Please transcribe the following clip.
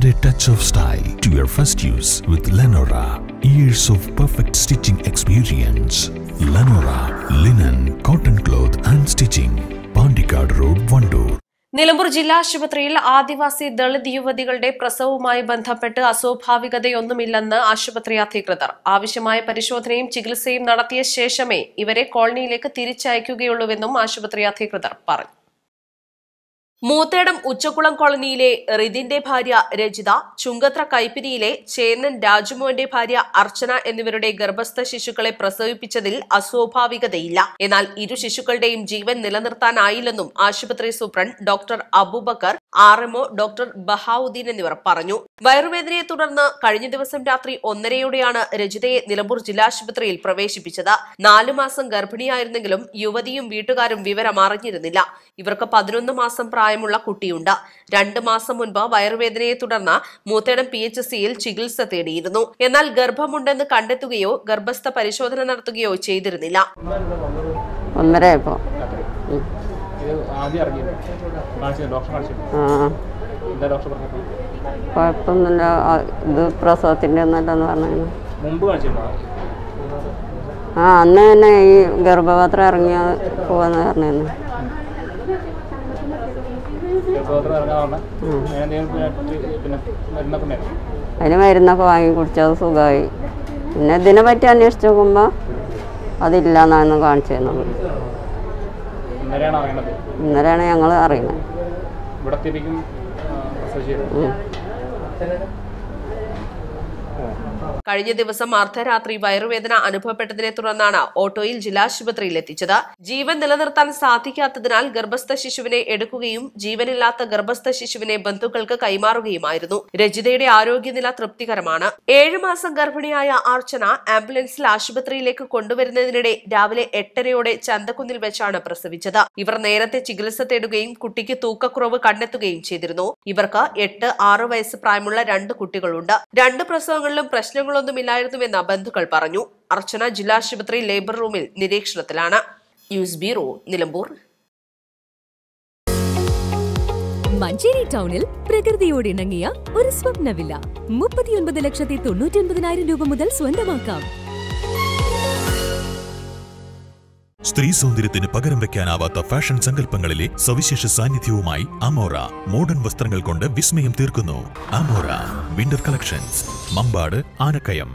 Add a touch of style to your first use with Lenora. Years of perfect stitching experience. Lenora, linen, cotton cloth and stitching. Pandikkad Road, Vandoor. Nilambur Jilla Ashupathriyil Adivasi Dalit Yuvadigalude Prasavumai Bandhappettu Aswabhavikathayonnumillennu Ashupatri Adhikrithar. Avashyamaya Parishodhanayum Chikitsayum Nadathiya Sheshame Ivare Coloniyilekku Thirichayyukkayulluvennum Ashupatri Adhikrithar paranju. Moothedam Uchakkulam കോളനിയിലെ റിതിന്റെ ഭാര്യ രജിത, ചുങ്കത്ര കൈപ്പിരിയിലെ ചേന്നൻ രാജുമോന്റെ ഭാര്യ അർച്ചന എന്നിവരുടെ ഗർഭസ്ഥ ശിശുക്കളെ പ്രസവിപ്പിച്ചതിൽ അസ്വാഭാവികതയില്ല. എന്നാൽ ഇരു ശിശുക്കളുടെയും ജീവൻ നിലനിർത്താനായില്ലെന്നും ആശുപത്രി superintendent doctor Aboobacker, RMO doctor Bahauddin എന്നിവർ പറഞ്ഞു. വയറുവേദനയെ തുടർന്ന് കഴിഞ്ഞ ദിവസം രാത്രി 1:30 രജിതയെ നിലമ്പൂർ ജില്ലാശുപത്രിയിൽ പ്രവേശിപ്പിച്ചത്. 4 മാസം ഗർഭിണിയായിരുന്നെങ്കിലും യുവതിയും വീട്ടുകാരും വിവരം അറിഞ്ഞിരുന്നില്ല. ഇവർക്ക് 11 മാസം പ്രായമുള്ള കുട്ടിയുണ്ട്. 2 മാസം മുൻപ് വയറുവേദനയെ തുടർന്ന് മൂത്തേടം PHCയിൽ ചികിത്സ തേടിയിരുന്നു. എന്നാൽ ഗർഭമുണ്ടെന്ന് കണ്ടെത്തുകയോ ഗർഭസ്ഥ പരിശോധന നടത്തുകയോ ചെയ്തിരുന്നില്ല. അന്ന് തന്നെ ഈ ഗർഭപാത്രം ഇറങ്ങി പോവാന്ന് പറഞ്ഞു. അതിന് മരുന്നൊക്കെ വാങ്ങി കുടിച്ചത് സുഖമായി. പിന്നെ ഇതിനെ പറ്റി അന്വേഷിച്ച് നോക്കുമ്പോ അതില്ലാന്നായിരുന്നു കാണിച്ചു തന്നത്. ഇന്നലെയാണ് ഞങ്ങൾ അറിയുന്നത്. കഴിഞ്ഞ ദിവസം അർദ്ധരാത്രി വയറുവേദന അനുഭവപ്പെട്ടതിനെ തുടർന്നാണ് ഓട്ടോയിൽ ജില്ലാശുപത്രിയിൽ എത്തിച്ചത്. ജീവൻ നിലനിർത്താൻ സാധിക്കാത്തതിനാൽ ഗർഭസ്ഥ ശിശുവിനെ എടുക്കുകയും ജീവനില്ലാത്ത ഗർഭസ്ഥ ശിശുവിനെ ബന്ധുക്കൾക്ക് കൈമാറുകയുമായിരുന്നു. രജിതയുടെ ആരോഗ്യനില തൃപ്തികരമാണ്. 7 മാസം ഗർഭിണിയായ അർച്ചന ആംബുലൻസിൽ ആശുപത്രിയിലേക്ക് കൊണ്ടുവരുന്നതിനിടെ രാവിലെ 8:30 ചന്തക്കുന്നിൽ വെച്ചാണ് പ്രസവിച്ചത്. ഇവർ നേരത്തെ ചികിത്സ തേടുകയും കുട്ടിക്ക് തൂക്കക്കുറവ് കണ്ടെത്തുകയും ചെയ്തിരുന്നു. ഇവർക്ക് 8, 6 വയസ്സ് പ്രായമുള്ള 2 കുട്ടികളുണ്ട്. 2 പ്രസവങ്ങളിലും പ്രശ്നങ്ങൾ ൊന്നുമില്ലായിരുന്നുവെന്ന് ബന്ധുക്കൾ പറഞ്ഞു. അർച്ചന ജില്ലാശുപത്രി ലേബർ റൂമിൽ നിരീക്ഷണത്തിലാണ്. News bureau, Nilambur. മഞ്ചേരി ടൗണിൽ പ്രകൃതിയോട് ഇണങ്ങിയ ഒരു സ്വപ്ന വില്ല 39,99,000 രൂപ മുതൽ സ്വന്തമാക്കാം. സ്ത്രീ സൗന്ദര്യത്തിന് പകരം വെക്കാനാവാത്ത ഫാഷൻ സങ്കല്പങ്ങളിലെ സവിശേഷ സാന്നിധ്യവുമായി അമോറ മോഡേൺ വസ്ത്രങ്ങൾ കൊണ്ട് വിസ്മയം തീർക്കുന്നു. Amora winter collections, Mambad, Anakkayam.